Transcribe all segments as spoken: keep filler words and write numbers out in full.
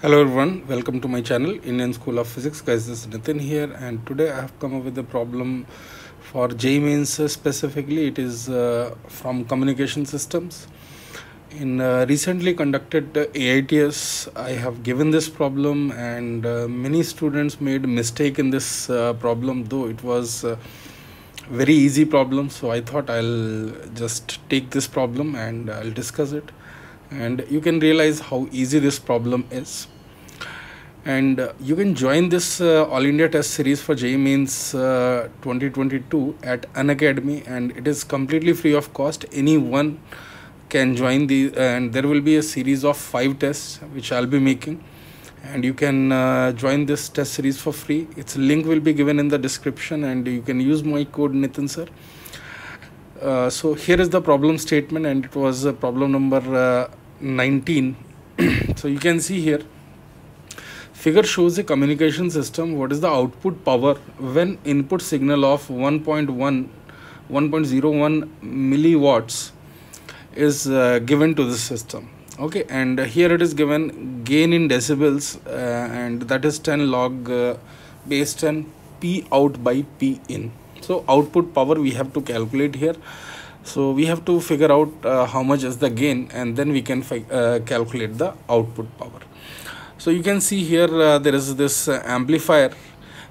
Hello everyone, welcome to my channel Indian School of Physics. Guys, this is Nitin here, and today I have come up with a problem for J E E Mains specifically. It is uh, from communication systems. In uh, recently conducted uh, A I T S, I have given this problem, and uh, many students made mistake in this uh, problem, though it was uh, very easy problem. So I thought I'll just take this problem and I'll discuss it, and you can realize how easy this problem is. And uh, you can join this uh, All India Test Series for J E E Mains uh, twenty twenty-two at Unacademy, and it is completely free of cost. Anyone can join the, and there will be a series of five tests which I'll be making, and you can uh, join this test series for free. Its link will be given in the description, and you can use my code Nitin sir. Uh, so here is the problem statement, and it was uh, problem number uh, nineteen. So you can see here, figure shows a communication system. What is the output power when input signal of one point one, one point zero one milliwatts is uh, given to the system? Okay, and uh, here it is given gain in decibels, uh, and that is ten log uh, base ten P out by P in. So output power we have to calculate here. So we have to figure out uh, how much is the gain, and then we can uh, calculate the output power. So you can see here uh, there is this uh, amplifier,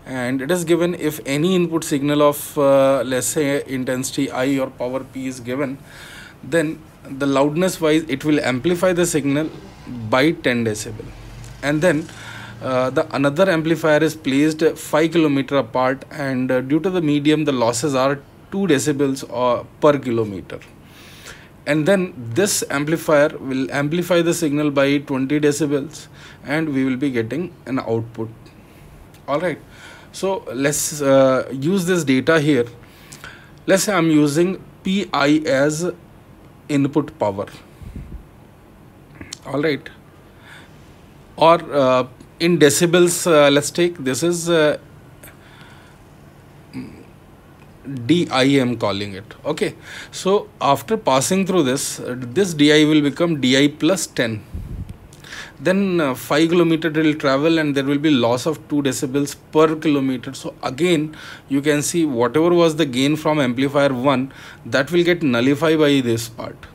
and it is given if any input signal of uh, let's say intensity I or power P is given, then the loudness wise it will amplify the signal by ten decibel, and then Uh, the another amplifier is placed five kilometer apart, and uh, due to the medium the losses are two decibels uh, per kilometer. And then this amplifier will amplify the signal by twenty decibels, and we will be getting an output. Alright, so let's uh, use this data here. Let's say I'm using P I as input power. Alright, or uh, in decibels, uh, let's take this is uh, D I, I'm calling it. Okay, so after passing through this, uh, this D I will become D I plus ten. Then uh, five kilometer will travel, and there will be loss of two decibels per kilometer. So again, you can see whatever was the gain from amplifier one, that will get nullified by this part.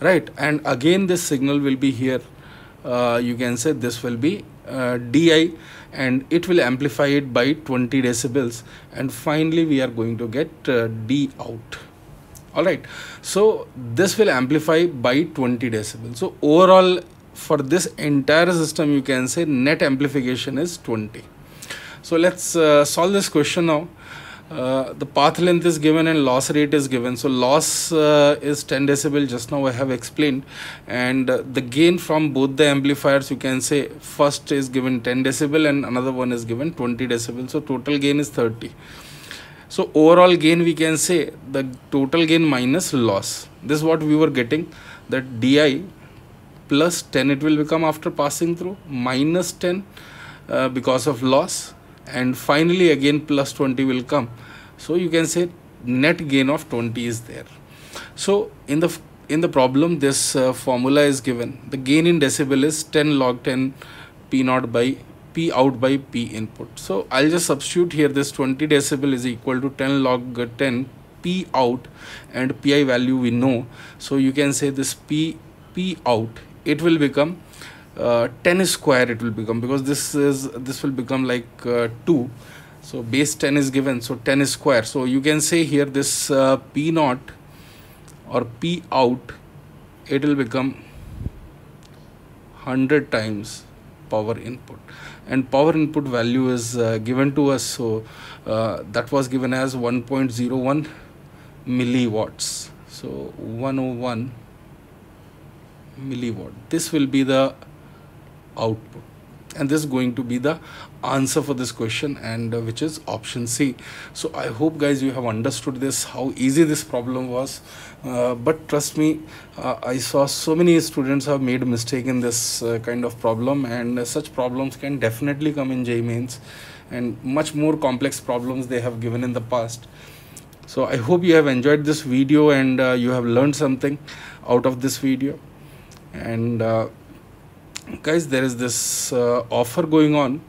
Right, and again this signal will be here. Uh, you can say this will be uh, D I, and it will amplify it by twenty decibels, and finally we are going to get uh, D out. Alright, so this will amplify by twenty decibels. So overall for this entire system you can say net amplification is twenty. So let's uh, solve this question now. Uh, the path length is given and loss rate is given. So loss uh, is ten decibel, just now I have explained, and uh, the gain from both the amplifiers, you can say first is given ten decibel and another one is given twenty decibel, so total gain is thirty. So overall gain, we can say the total gain minus loss. This is what we were getting, that D I plus ten it will become after passing through, minus ten uh, because of loss, and finally again plus twenty will come. So you can say net gain of twenty is there. So in the in the problem this uh, formula is given. The gain in decibel is ten log ten P naught by P out by P input. So I'll just substitute here. This twenty decibel is equal to ten log ten P out, and P I value we know. So you can say this P P out, it will become Uh, ten square, it will become, because this is this will become like uh, two. So base ten is given, so ten square. So you can say here this uh, P naught or P out, it will become one hundred times power input, and power input value is uh, given to us. So uh, that was given as one point zero one milliwatts, so one hundred one milliwatt. This will be the output, and this is going to be the answer for this question, and uh, which is option C. So I hope guys you have understood this, how easy this problem was, uh, but trust me, uh, I saw so many students have made mistake in this uh, kind of problem, and uh, such problems can definitely come in J E E Mains, and much more complex problems they have given in the past. So I hope you have enjoyed this video, and uh, you have learned something out of this video, and uh, guys, there is this uh, offer going on,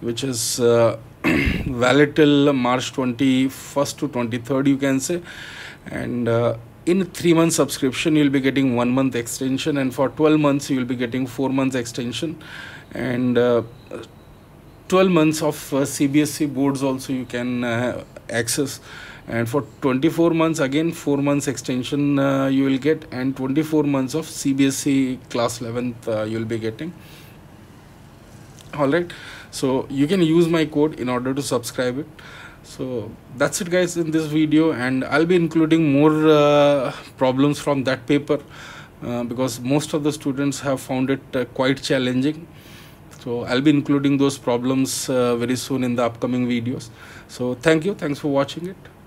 which is uh, valid till March twenty-first to twenty-third, you can say. And uh, in three month subscription, you'll be getting one month extension, and for twelve months, you'll be getting four months extension, and uh, twelve months of uh, C B S E boards also you can uh, access. And for twenty-four months, again four months extension uh, you will get, and twenty-four months of C B S E class eleventh uh, you will be getting. Alright, so you can use my code in order to subscribe it. So that's it, guys, in this video, and I'll be including more uh, problems from that paper uh, because most of the students have found it uh, quite challenging. So I'll be including those problems uh, very soon in the upcoming videos. So thank you. Thanks for watching it.